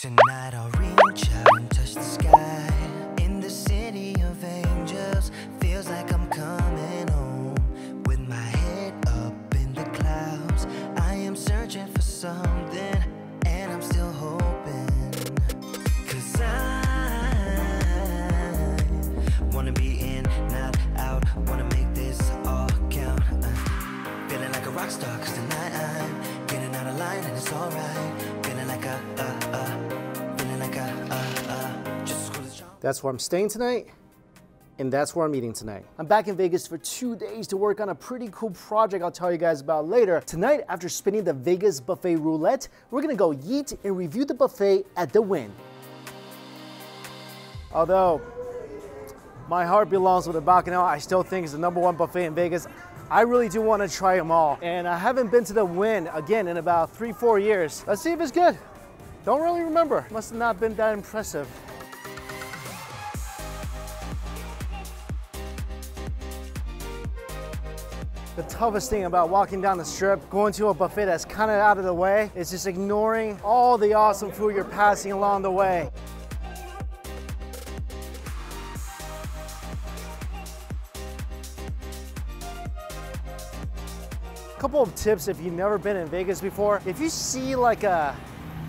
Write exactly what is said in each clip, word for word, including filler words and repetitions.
Tonight I'll reach out and touch the sky. In the city of angels, feels like I'm coming home. With my head up in the clouds, I am searching for something, and I'm still hoping. Cause I wanna be in, not out, wanna make this all count. uh, Feeling like a rock star, cause tonight I'm getting out of line and it's alright. Feeling like a, uh, uh That's where I'm staying tonight, and that's where I'm eating tonight. I'm back in Vegas for two days to work on a pretty cool project I'll tell you guys about later. Tonight, after spinning the Vegas buffet roulette, we're gonna go yeet and review the buffet at the Wynn. Although my heart belongs with the Bacchanal, I still think it's the number one buffet in Vegas. I really do wanna try them all, and I haven't been to the Wynn again in about three, four years. Let's see if it's good. Don't really remember. Must have not been that impressive. The toughest thing about walking down the strip, going to a buffet that's kind of out of the way, is just ignoring all the awesome food you're passing along the way. A couple of tips if you've never been in Vegas before. If you see like a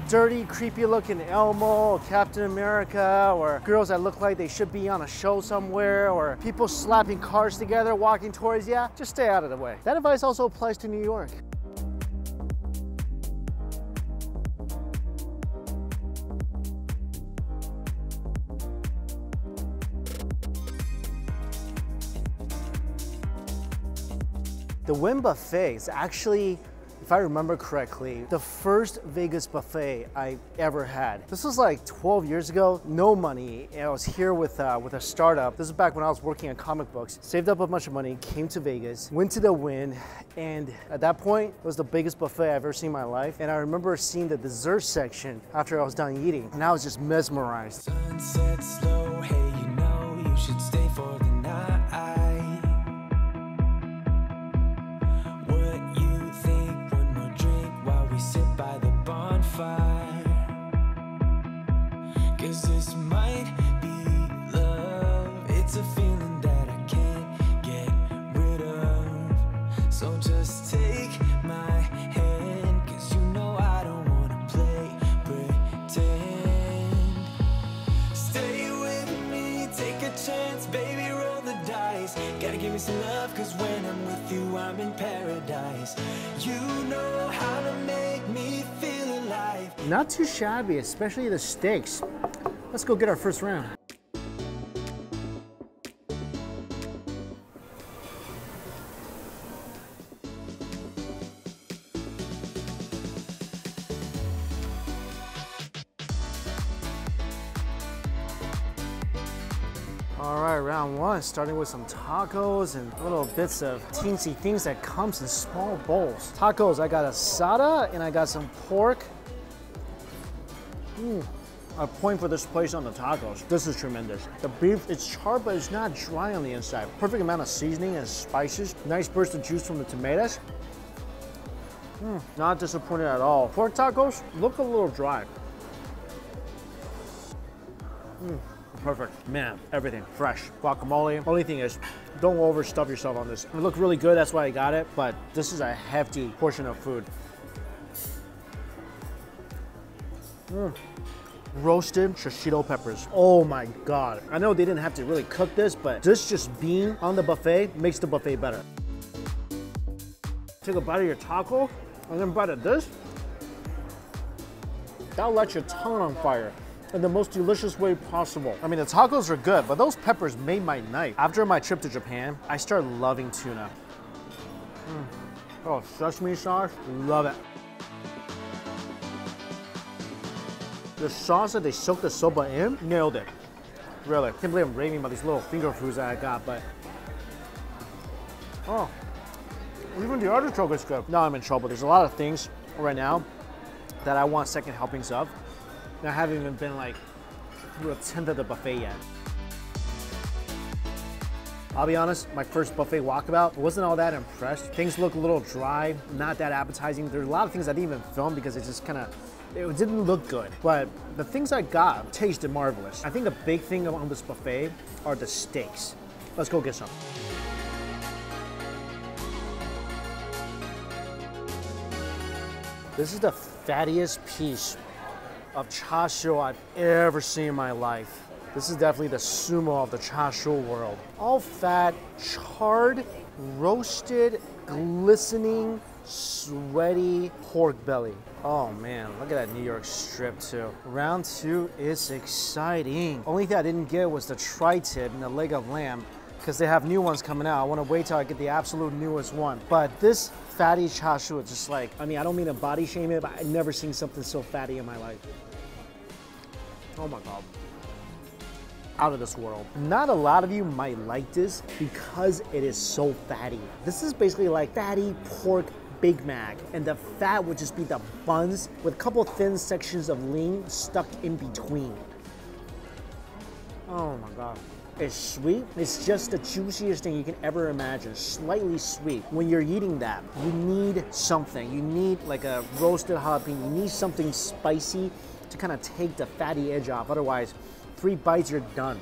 dirty, creepy looking Elmo or Captain America, or girls that look like they should be on a show somewhere, or people slapping cars together walking towards you, just stay out of the way. That advice also applies to New York. The Wynn Buffet is actually, if I remember correctly, the first Vegas buffet I ever had. This was like twelve years ago, no money, and I was here with, uh, with a startup. This is back when I was working on comic books. Saved up a bunch of money, came to Vegas, went to the Wynn, and at that point, it was the biggest buffet I've ever seen in my life. And I remember seeing the dessert section after I was done eating, and I was just mesmerized. Sunset slow, hey, you know you should stay for the night. This might be love. It's a feeling that I can't get rid of. So just take my hand, cause you know I don't wanna play pretend. Stay with me, take a chance, baby, roll the dice. Gotta give me some love, cause when I'm with you, I'm in paradise. You know how to make me feel alive. Not too shabby, especially the steaks. Let's go get our first round. All right, round one, starting with some tacos and little bits of teensy things that comes in small bowls. Tacos, I got asada and I got some pork. Mm. A point for this place on the tacos. This is tremendous. The beef, it's charred, but it's not dry on the inside. Perfect amount of seasoning and spices. Nice burst of juice from the tomatoes. Mm, not disappointed at all. Pork tacos look a little dry. Mm, perfect. Man, everything fresh. Guacamole. Only thing is, don't overstuff yourself on this. It looked really good, that's why I got it, but this is a hefty portion of food. Mm. Roasted shishito peppers. Oh my God. I know they didn't have to really cook this, but this just being on the buffet makes the buffet better. Take a bite of your taco and then a bite of this. That'll light your tongue on fire in the most delicious way possible. I mean, the tacos are good, but those peppers made my night. After my trip to Japan, I started loving tuna. Mm. Oh, sesame sauce, love it. The sauce that they soaked the soba in, nailed it. Really, can't believe I'm raving about these little finger foods that I got, but. Oh, even the artichoke is good. Now I'm in trouble. There's a lot of things right now that I want second helpings of, and I haven't even been like through a tenth of the buffet yet. I'll be honest, my first buffet walkabout, wasn't all that impressed. Things look a little dry, not that appetizing. There's a lot of things I didn't even film because it's just kind of It didn't look good, but the things I got tasted marvelous. I think the big thing on this buffet are the steaks. Let's go get some. This is the fattiest piece of char siu I've ever seen in my life. This is definitely the sumo of the char siu world. All fat, charred, roasted, glistening, sweaty pork belly. Oh man, look at that New York strip too. Round two is exciting. Only thing I didn't get was the tri-tip and the leg of lamb because they have new ones coming out. I want to wait till I get the absolute newest one. But this fatty char siu is just like, I mean, I don't mean to body shame it, but I've never seen something so fatty in my life. Oh my God. Out of this world. Not a lot of you might like this because it is so fatty. This is basically like fatty pork Big Mac, and the fat would just be the buns with a couple thin sections of lean stuck in between. Oh my God. It's sweet. It's just the juiciest thing you can ever imagine. Slightly sweet. When you're eating that, you need something. You need like a roasted jalapeno. You need something spicy to kind of take the fatty edge off. Otherwise, three bites, you're done.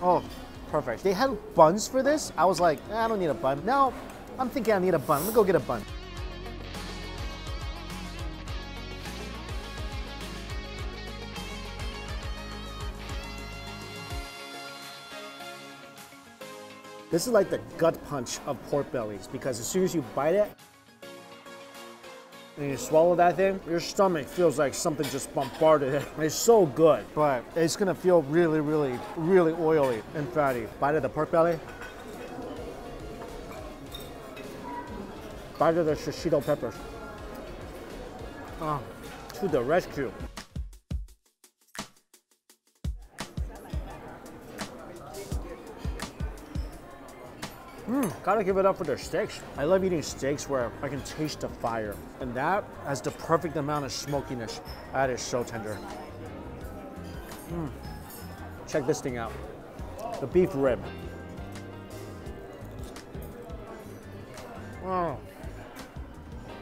Oh, perfect. They had buns for this. I was like, eh, I don't need a bun. Now, I'm thinking I need a bun. Let me go get a bun. This is like the gut punch of pork bellies because as soon as you bite it, and you swallow that thing, your stomach feels like something just bombarded it. It's so good, but it's gonna feel really, really, really oily and fatty. Bite of the pork belly. Bite of the shishito peppers. Oh, to the rescue. Mm, gotta give it up for their steaks. I love eating steaks where I can taste the fire. And that has the perfect amount of smokiness. That is so tender. Mm. Check this thing out. The beef rib. Oh.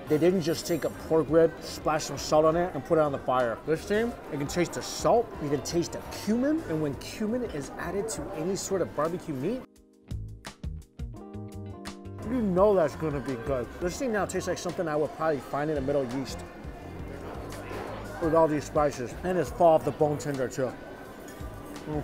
They didn't just take a pork rib, splash some salt on it, and put it on the fire. This thing, you can taste the salt, you can taste the cumin, and when cumin is added to any sort of barbecue meat, you know that's gonna be good. This thing now tastes like something I would probably find in the Middle East with all these spices. And it's fall off the bone tender too. Mm.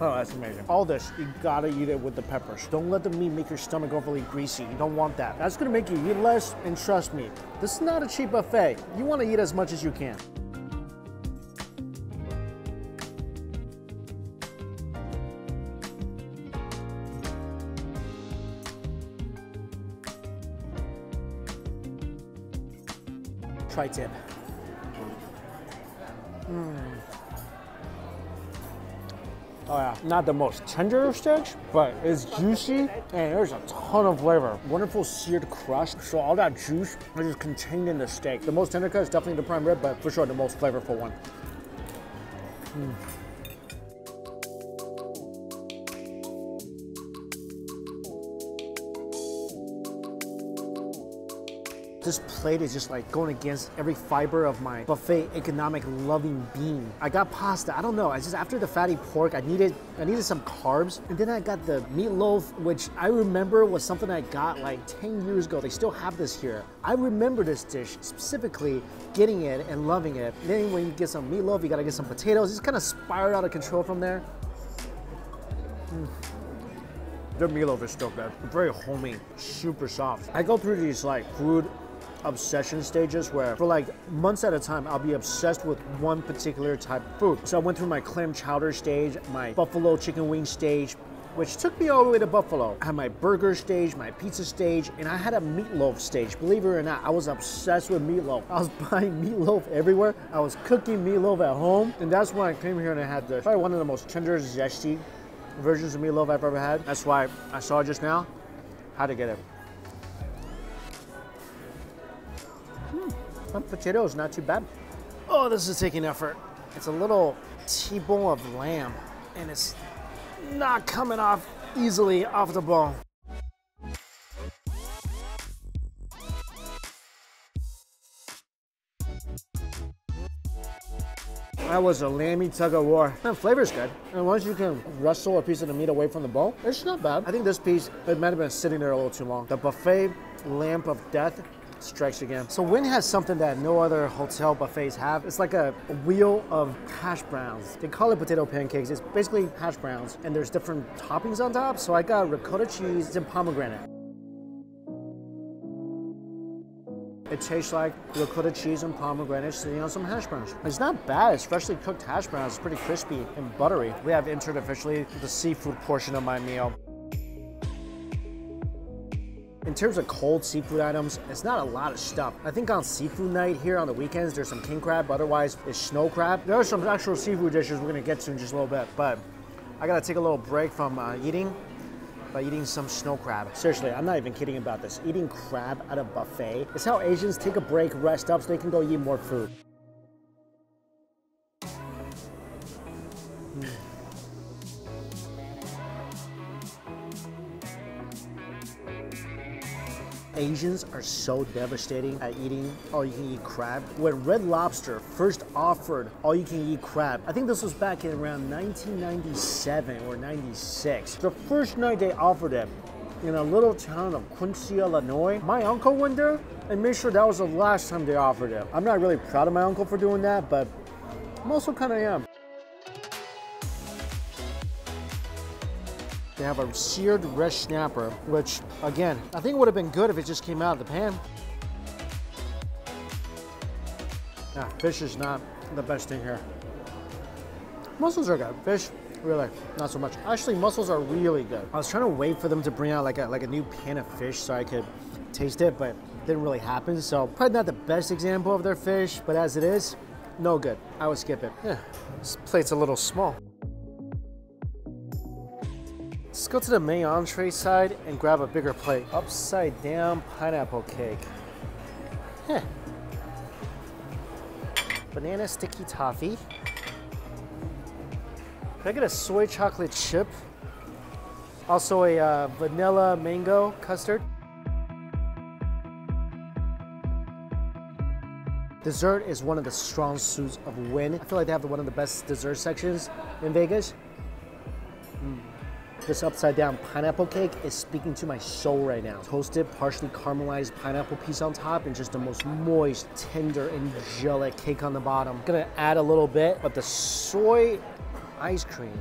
Oh, that's amazing. All this, you gotta eat it with the peppers. Don't let the meat make your stomach overly greasy. You don't want that. That's gonna make you eat less, and trust me, this is not a cheap buffet. You wanna eat as much as you can. Tri-tip. Mm. Oh yeah, not the most tender of steaks, but it's juicy and there's a ton of flavor. Wonderful seared crust, so all that juice is contained in the steak. The most tender cut is definitely the prime rib, but for sure the most flavorful one. Mm. This plate is just like going against every fiber of my buffet economic loving being. I got pasta, I don't know, I just after the fatty pork, I needed I needed some carbs. And then I got the meatloaf, which I remember was something I got like ten years ago. They still have this here. I remember this dish specifically, getting it and loving it. And then when you get some meatloaf, you gotta get some potatoes. It's kind of spiraled out of control from there. Mm. Their meatloaf is still good. Very homey, super soft. I go through these like food obsession stages where for like months at a time I'll be obsessed with one particular type of food. So I went through my clam chowder stage, my buffalo chicken wing stage, which took me all the way to Buffalo. I had my burger stage, my pizza stage, and I had a meatloaf stage. Believe it or not, I was obsessed with meatloaf. I was buying meatloaf everywhere. I was cooking meatloaf at home, and that's when I came here and I had this. Probably one of the most tender, zesty versions of meatloaf I've ever had. That's why I saw just now how to get it. Some potato is not too bad. Oh, this is taking effort. It's a little T-bone of lamb, and it's not coming off easily off the bone. That was a lammy tug of war. That flavor's good. And once you can wrestle a piece of the meat away from the bone, it's not bad. I think this piece, it might have been sitting there a little too long. The buffet lamp of death strikes again. So Wynn has something that no other hotel buffets have. It's like a wheel of hash browns. They call it potato pancakes. It's basically hash browns, and there's different toppings on top. So I got ricotta cheese and pomegranate. It tastes like ricotta cheese and pomegranate sitting on some hash browns. It's not bad. It's freshly cooked hash browns. It's pretty crispy and buttery. We have entered officially the seafood portion of my meal. In terms of cold seafood items, it's not a lot of stuff. I think on seafood night here on the weekends, there's some king crab, otherwise it's snow crab. There are some actual seafood dishes we're gonna get to in just a little bit, but I gotta take a little break from uh, eating. By eating some snow crab. Seriously, I'm not even kidding about this. Eating crab at a buffet is how Asians take a break, rest up, so they can go eat more food. Mm. Asians are so devastating at eating all-you-can-eat crab. When Red Lobster first offered all-you-can-eat crab, I think this was back in around nineteen ninety-seven or ninety-six. The first night they offered it in a little town of Quincy, Illinois, my uncle went there and made sure that was the last time they offered it. I'm not really proud of my uncle for doing that, but I'm also kind of am. They have a seared red snapper, which, again, I think it would have been good if it just came out of the pan. Nah, fish is not the best thing here. Mussels are good. Fish, really, not so much. Actually, mussels are really good. I was trying to wait for them to bring out like a, like a new pan of fish so I could taste it, but it didn't really happen. So probably not the best example of their fish, but as it is, no good. I would skip it. Yeah, this plate's a little small. Let's go to the main entree side and grab a bigger plate. Upside down pineapple cake. Huh. Banana sticky toffee. Can I get a soy chocolate chip? Also a uh, vanilla mango custard. Dessert is one of the strong suits of Wynn. I feel like they have one of the best dessert sections in Vegas. Mm. This upside down pineapple cake is speaking to my soul right now. Toasted, partially caramelized pineapple piece on top and just the most moist, tender, angelic cake on the bottom. Gonna add a little bit of the soy ice cream.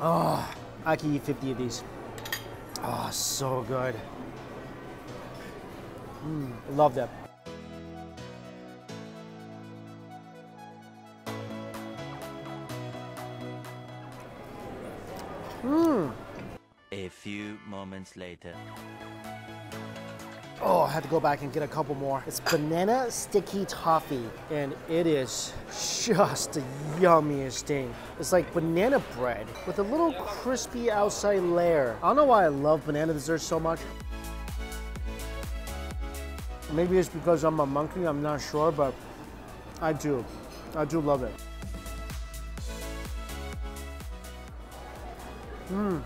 Oh, I can eat fifty of these. Oh, so good. Mm, love that. Mm. A few moments later. Oh, I had to go back and get a couple more. It's banana sticky toffee, and it is just the yummiest thing. It's like banana bread with a little crispy outside layer. I don't know why I love banana desserts so much. Maybe it's because I'm a monkey, I'm not sure, but I do. I do love it. Mmm,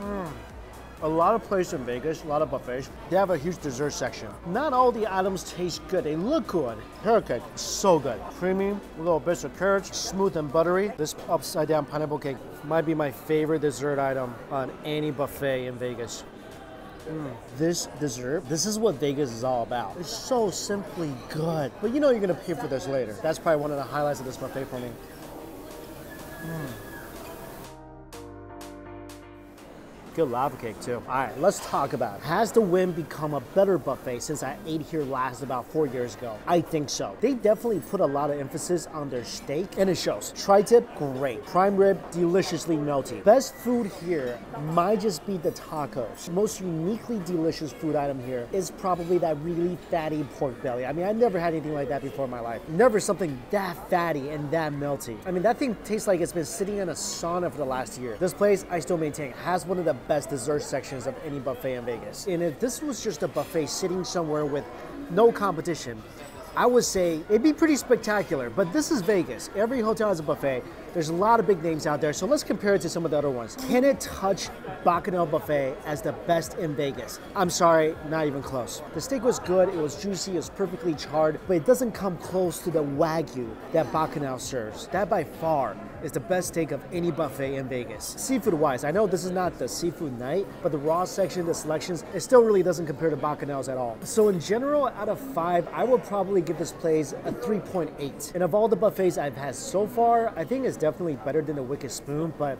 mmm. A lot of places in Vegas, a lot of buffets, they have a huge dessert section. Not all the items taste good, they look good. Carrot cake, so good. Creamy, little bits of carrots, smooth and buttery. This upside down pineapple cake might be my favorite dessert item on any buffet in Vegas. Mm. This dessert, this is what Vegas is all about. It's so simply good. But you know you're gonna pay for this later. That's probably one of the highlights of this buffet for me. Mm. Good lava cake too. All right, let's talk about it. Has the Wynn become a better buffet since I ate here last about four years ago? I think so. They definitely put a lot of emphasis on their steak, and it shows. Tri-tip, great. Prime rib, deliciously melty. Best food here might just be the tacos. The most uniquely delicious food item here is probably that really fatty pork belly. I mean, I never had anything like that before in my life. Never something that fatty and that melty. I mean, that thing tastes like it's been sitting in a sauna for the last year. This place, I still maintain, has one of the best dessert sections of any buffet in Vegas. And if this was just a buffet sitting somewhere with no competition, I would say it'd be pretty spectacular, but this is Vegas. Every hotel has a buffet. There's a lot of big names out there, so let's compare it to some of the other ones. Can it touch Bacchanal Buffet as the best in Vegas? I'm sorry, not even close. The steak was good, it was juicy, it was perfectly charred, but it doesn't come close to the Wagyu that Bacchanal serves. That by far is the best steak of any buffet in Vegas. Seafood-wise, I know this is not the seafood night, but the raw section, the selections, it still really doesn't compare to Bacchanal's at all. So in general, out of five, I would probably give this place a three point eight. And of all the buffets I've had so far, I think it's definitely better than the Wicked Spoon, but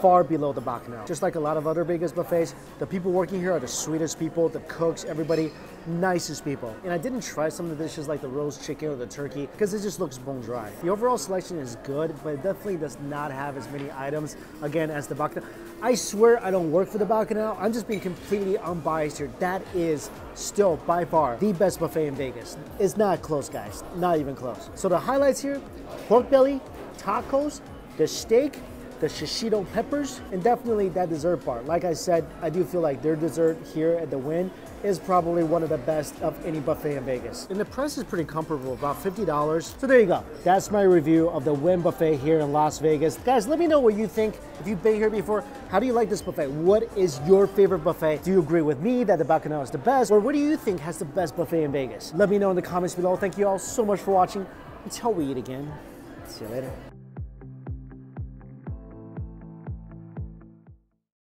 far below the Bacchanal. Just like a lot of other Vegas buffets, the people working here are the sweetest people, the cooks, everybody, nicest people. And I didn't try some of the dishes like the roast chicken or the turkey because it just looks bone dry. The overall selection is good, but it definitely does not have as many items, again, as the Bacchanal. I swear I don't work for the Bacchanal. I'm just being completely unbiased here. That is still by far the best buffet in Vegas. It's not close, guys, not even close. So the highlights here, pork belly, tacos, the steak, the shishito peppers, and definitely that dessert bar. Like I said, I do feel like their dessert here at the Wynn is probably one of the best of any buffet in Vegas. And the price is pretty comparable, about fifty dollars. So there you go. That's my review of the Wynn Buffet here in Las Vegas. Guys, let me know what you think. If you've been here before, how do you like this buffet? What is your favorite buffet? Do you agree with me that the Bacchanal is the best? Or what do you think has the best buffet in Vegas? Let me know in the comments below. Thank you all so much for watching. Until we eat again, see you later.